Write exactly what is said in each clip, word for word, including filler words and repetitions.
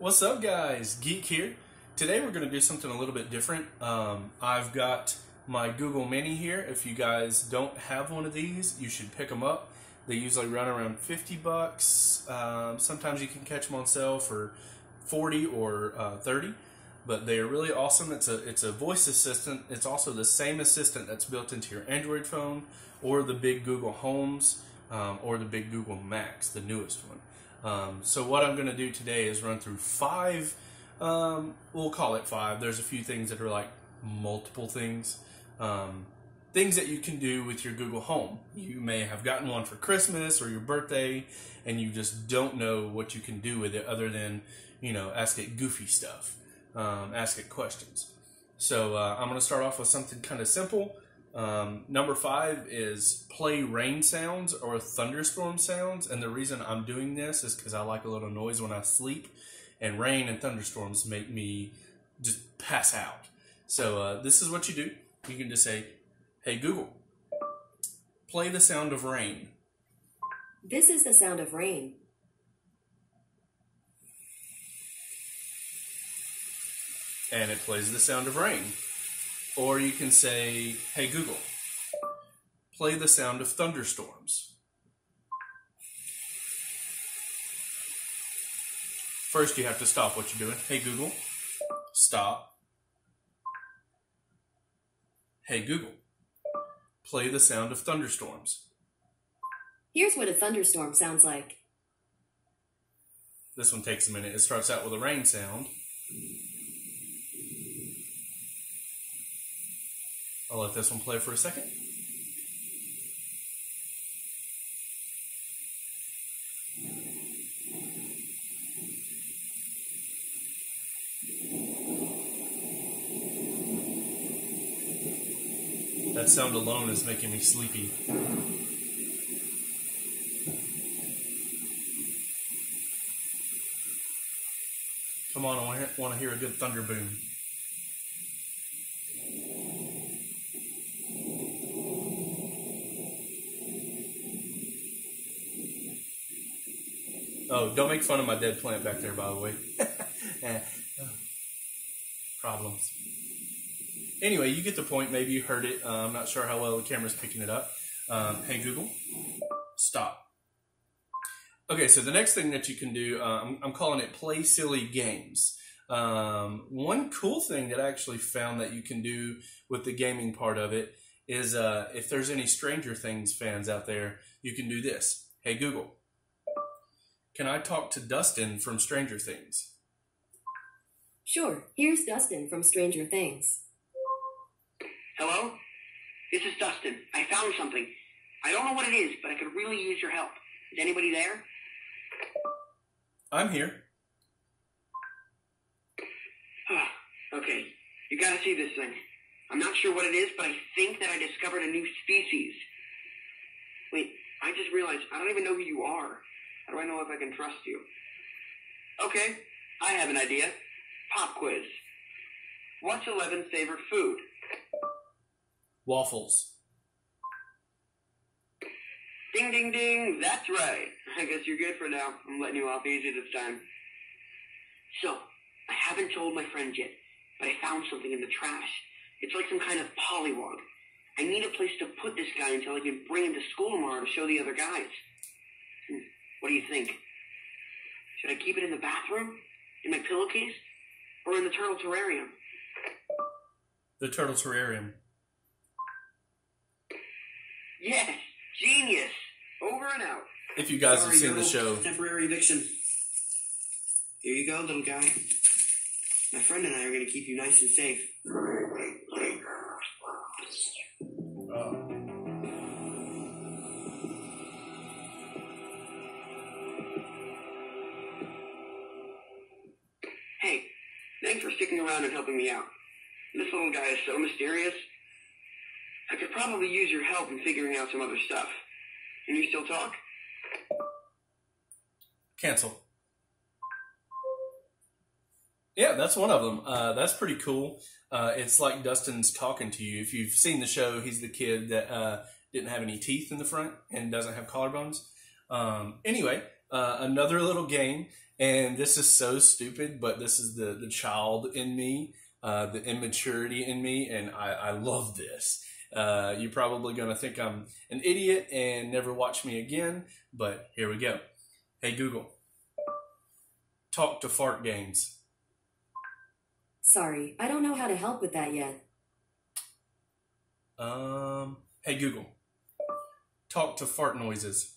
What's up, guys? Geek here. Today we're going to do something a little bit different. Um, I've got my Google Mini here. If you guys don't have one of these, you should pick them up. They usually run around fifty bucks. Um, sometimes you can catch them on sale for forty or uh, thirty, but they are really awesome. It's a it's a voice assistant. It's also the same assistant that's built into your Android phone or the big Google Homes um, or the big Google Max, the newest one. Um, so what I'm going to do today is run through five, um, we'll call it five. There's a few things that are like multiple things, um, things that you can do with your Google Home. You may have gotten one for Christmas or your birthday, and you just don't know what you can do with it other than, you know, ask it goofy stuff, um, ask it questions. So uh, I'm going to start off with something kind of simple. Um, number five is play rain sounds or thunderstorm sounds, and the reason I'm doing this is because I like a little noise when I sleep, and rain and thunderstorms make me just pass out. So uh, this is what you do. You can just say, "Hey Google, play the sound of rain." This is the sound of rain. And it plays the sound of rain. Or you can say, "Hey Google, play the sound of thunderstorms." First you have to stop what you're doing. Hey Google, stop. Hey Google, play the sound of thunderstorms. Here's what a thunderstorm sounds like. This one takes a minute. It starts out with a rain sound. I'll let this one play for a second. That sound alone is making me sleepy. Come on, I want to hear a good thunder boom. Oh, don't make fun of my dead plant back there, by the way. Problems. Anyway, you get the point. Maybe you heard it. Uh, I'm not sure how well the camera's picking it up. Um, hey, Google, stop. Okay, so the next thing that you can do, uh, I'm, I'm calling it play silly games. Um, one cool thing that I actually found that you can do with the gaming part of it is uh, if there's any Stranger Things fans out there, you can do this. Hey, Google, can I talk to Dustin from Stranger Things? Sure. Here's Dustin from Stranger Things. Hello? This is Dustin. I found something. I don't know what it is, but I could really use your help. Is anybody there? I'm here. Oh, okay. You gotta see this thing. I'm not sure what it is, but I think that I discovered a new species. Wait, I just realized I don't even know who you are. How do I know if I can trust you? Okay, I have an idea. Pop quiz. What's eleven's favorite food? Waffles. Ding, ding, ding. That's right. I guess you're good for now. I'm letting you off easy this time. So, I haven't told my friend yet, but I found something in the trash. It's like some kind of polywog. I need a place to put this guy until I can bring him to school tomorrow to show the other guys. What do you think? Should I keep it in the bathroom, in my pillowcase, or in the turtle terrarium? The turtle terrarium. Yes, genius. Over and out. If you guys Sorry, have seen the show. Temporary eviction. Here you go, little guy. My friend and I are going to keep you nice and safe. Oh. Thanks for sticking around and helping me out. This little guy is so mysterious. I could probably use your help in figuring out some other stuff. Can you still talk? Cancel. Yeah, that's one of them. Uh, that's pretty cool. Uh, it's like Dustin's talking to you. If you've seen the show, he's the kid that uh, didn't have any teeth in the front and doesn't have collarbones. Um, anyway, uh, another little game, and this is so stupid, but this is the, the child in me, uh, the immaturity in me, and I, I love this. Uh, you're probably going to think I'm an idiot and never watch me again, but here we go. Hey, Google, talk to fart games. Sorry, I don't know how to help with that yet. Um, hey, Google, talk to fart noises.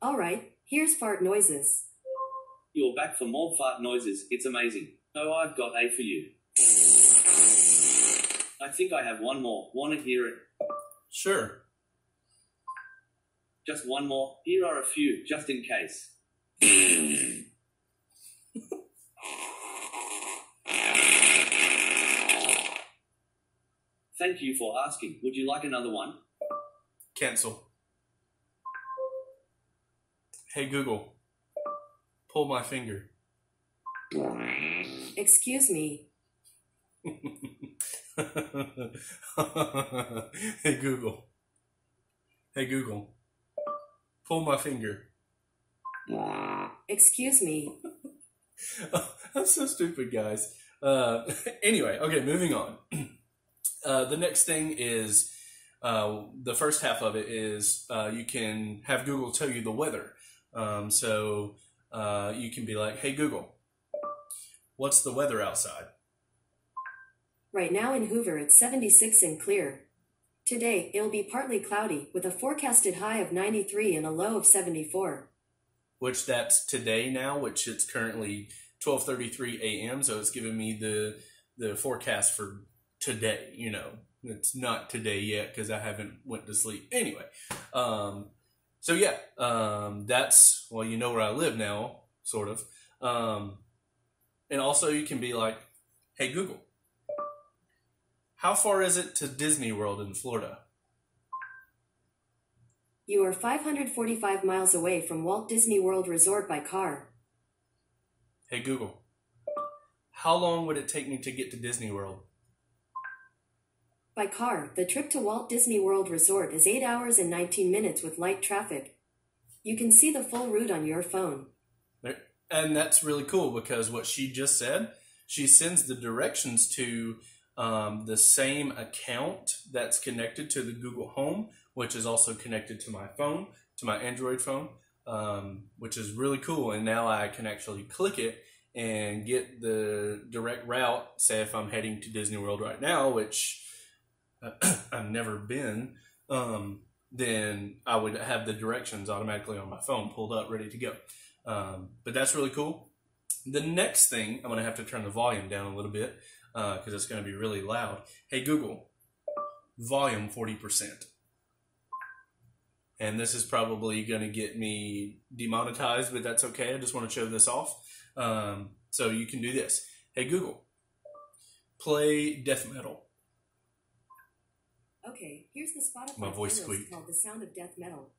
All right, here's fart noises. You're back for more fart noises. It's amazing. Oh, I've got A for you. I think I have one more. Want to hear it? Sure. Just one more. Here are a few, just in case. Thank you for asking. Would you like another one? Cancel. Hey, Google, pull my finger. Excuse me. Hey, Google. Hey, Google, pull my finger. Excuse me. I'm so stupid, guys. Uh, anyway, okay, moving on. Uh, the next thing is, uh, the first half of it is uh, you can have Google tell you the weather. Um, so uh, you can be like, hey, Google, what's the weather outside? Right now in Hoover, it's seventy-six and clear. Today, it'll be partly cloudy with a forecasted high of ninety-three and a low of seventy-four. Which that's today now, which it's currently twelve thirty-three a m So it's giving me the the forecast for today. You know, it's not today yet because I haven't went to sleep. Anyway, um, so yeah, um, that's, well, you know where I live now, sort of. Um, and also you can be like, hey, Google, how far is it to Disney World in Florida? You are five hundred forty-five miles away from Walt Disney World Resort by car. Hey, Google, how long would it take me to get to Disney World? By car, the trip to Walt Disney World Resort is eight hours and nineteen minutes with light traffic. You can see the full route on your phone. And that's really cool because what she just said, she sends the directions to Um, the same account that's connected to the Google Home, which is also connected to my phone, to my Android phone, um, which is really cool. And now I can actually click it and get the direct route, say if I'm heading to Disney World right now, which I've never been, um, then I would have the directions automatically on my phone pulled up, ready to go. Um, but that's really cool. The next thing, I'm going to have to turn the volume down a little bit, because uh, it's going to be really loud. Hey, Google, volume forty percent. And this is probably going to get me demonetized, but that's okay. I just want to show this off. Um, so you can do this. Hey, Google, play death metal. Okay, here's the Spotify. My voice squeaked. Called The Sound of Death Metal.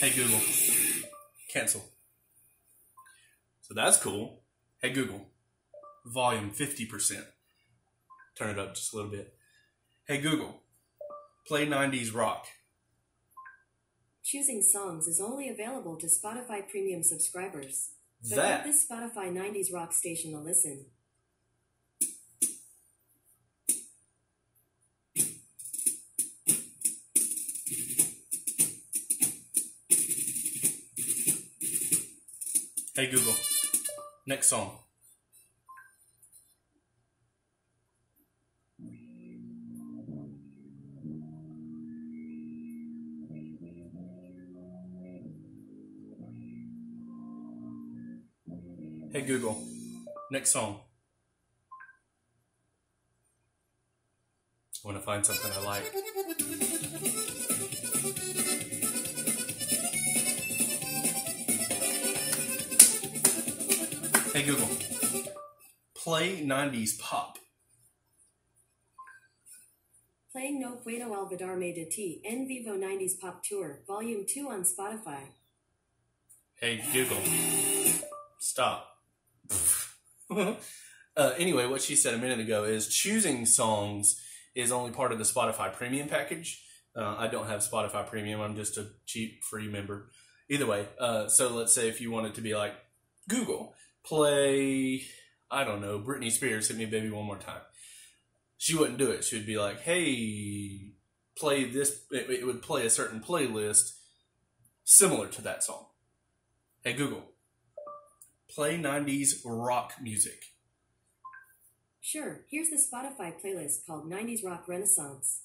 Hey, Google, cancel. So that's cool. Hey, Google, volume fifty percent. Turn it up just a little bit. Hey, Google, play nineties rock. Choosing songs is only available to Spotify Premium subscribers. So that, give this Spotify nineties rock station a listen. Hey, Google, next song. Hey, Google, next song. I want to find something I like. Hey, Google, play nineties pop. Playing No Fuero Olvidar de Ti En Vivo nineties Pop Tour, Volume two on Spotify. Hey, Google. Stop. uh, anyway, what she said a minute ago is choosing songs is only part of the Spotify Premium package. Uh, I don't have Spotify Premium. I'm just a cheap free member. Either way, uh, so let's say if you wanted to be like, Google, play, I don't know, Britney Spears, Hit Me Baby One More Time. She wouldn't do it. She would be like, hey, play this. It, it would play a certain playlist similar to that song. Hey, Google, play nineties rock music. Sure. Here's the Spotify playlist called nineties Rock Renaissance.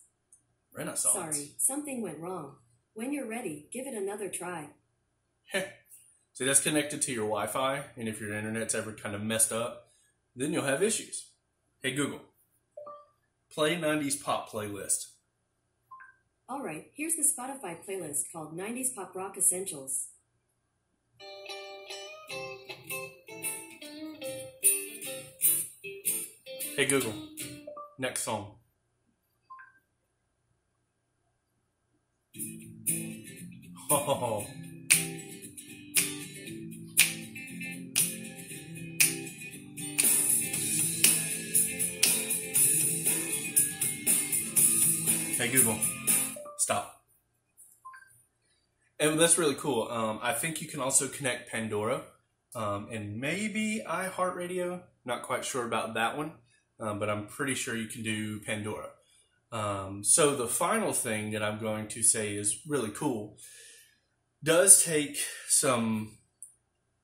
Renaissance. Sorry, something went wrong. When you're ready, give it another try. Heh. See, that's connected to your Wi-Fi, and if your internet's ever kind of messed up, then you'll have issues. Hey, Google, play nineties pop playlist. All right, here's the Spotify playlist called nineties Pop Rock Essentials. Hey, Google, next song. Oh. Hey, Google, stop. And that's really cool. Um, I think you can also connect Pandora um, and maybe iHeartRadio. Not quite sure about that one, um, but I'm pretty sure you can do Pandora. Um, so the final thing that I'm going to say is really cool. Does take some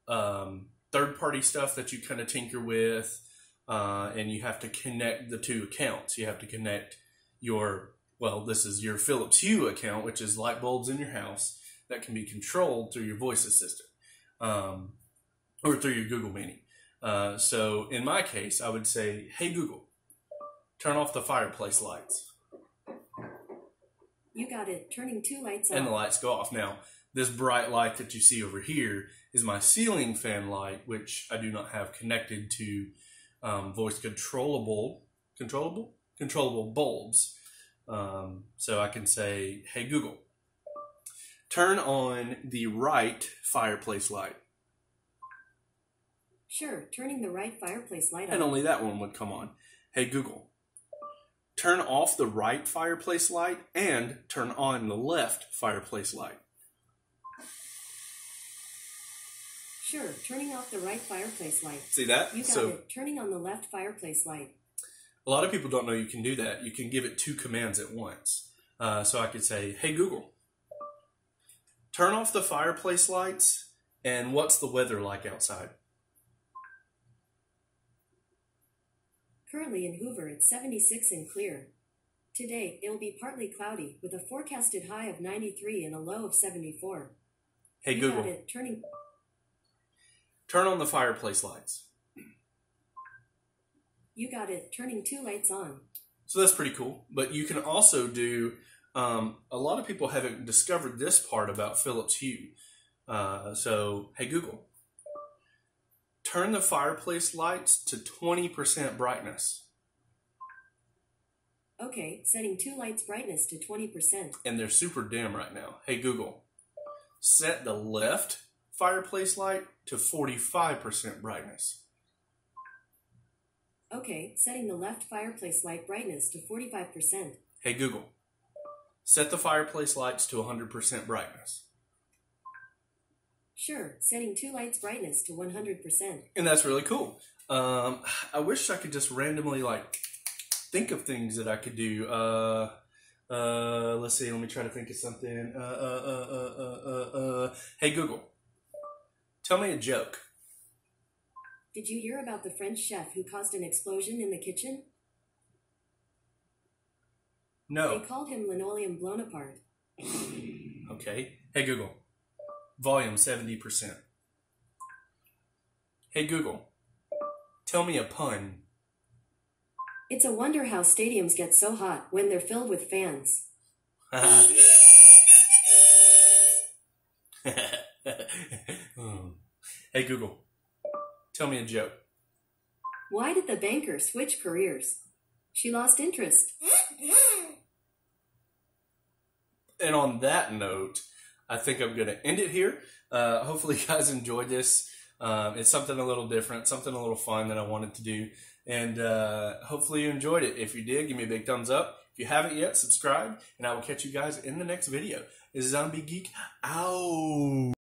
um, third-party stuff that you kind of tinker with, uh, and you have to connect the two accounts. You have to connect your... Well, this is your Philips Hue account, which is light bulbs in your house that can be controlled through your voice assistant um, or through your Google Mini. Uh, so in my case, I would say, hey, Google, turn off the fireplace lights. You got it. Turning two lights off. And the lights go off. Now, this bright light that you see over here is my ceiling fan light, which I do not have connected to um, voice controllable, controllable, controllable bulbs. Um, so I can say, hey, Google, turn on the right fireplace light. Sure, turning the right fireplace light on. And only that one would come on. Hey, Google, turn off the right fireplace light and turn on the left fireplace light. Sure, turning off the right fireplace light. See that? You got so, it. Turning on the left fireplace light. A lot of people don't know you can do that. You can give it two commands at once. Uh, so I could say, hey, Google, turn off the fireplace lights, and what's the weather like outside? Currently in Hoover, it's seventy-six and clear. Today, it'll be partly cloudy, with a forecasted high of ninety-three and a low of seventy-four. Hey, you Google, it. Turning... turn on the fireplace lights. You got it. Turning two lights on. So that's pretty cool. But you can also do, um, a lot of people haven't discovered this part about Philips Hue. Uh, so, hey, Google, turn the fireplace lights to twenty percent brightness. Okay, setting two lights brightness to twenty percent. And they're super dim right now. Hey, Google, set the left fireplace light to forty-five percent brightness. Okay, setting the left fireplace light brightness to forty-five percent. Hey, Google, set the fireplace lights to one hundred percent brightness. Sure, setting two lights brightness to one hundred percent. And that's really cool. Um, I wish I could just randomly, like, think of things that I could do. Uh, uh, let's see, let me try to think of something. Uh, uh, uh, uh, uh, uh. Hey, Google, tell me a joke. Did you hear about the French chef who caused an explosion in the kitchen? No. They called him Linoleum Blown Apart. Okay. Hey, Google, volume seventy percent. Hey, Google, tell me a pun. It's a wonder how stadiums get so hot when they're filled with fans. Hey, Google, tell me a joke. Why did the banker switch careers? She lost interest. And on that note, I think I'm going to end it here. Uh, hopefully you guys enjoyed this. Um, it's something a little different, something a little fun that I wanted to do. And uh, hopefully you enjoyed it. If you did, give me a big thumbs up. If you haven't yet, subscribe. And I will catch you guys in the next video. This is Xombiegeek. Ow.